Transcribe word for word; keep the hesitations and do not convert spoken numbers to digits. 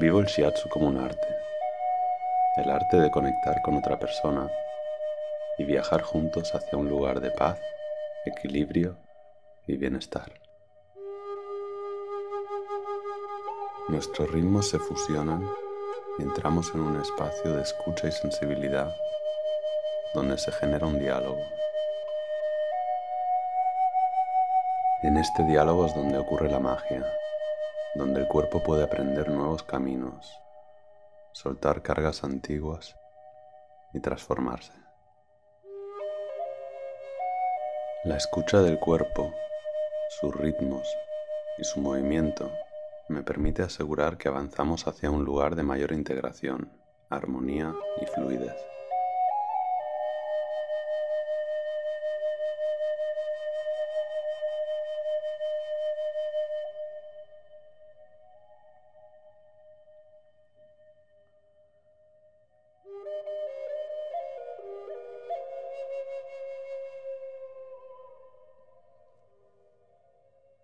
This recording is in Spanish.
Vivo el shiatsu como un arte, el arte de conectar con otra persona y viajar juntos hacia un lugar de paz, equilibrio y bienestar. Nuestros ritmos se fusionan y entramos en un espacio de escucha y sensibilidad donde se genera un diálogo. En este diálogo es donde ocurre la magia, donde el cuerpo puede aprender nuevos caminos, soltar cargas antiguas y transformarse. La escucha del cuerpo, sus ritmos y su movimiento me permite asegurar que avanzamos hacia un lugar de mayor integración, armonía y fluidez.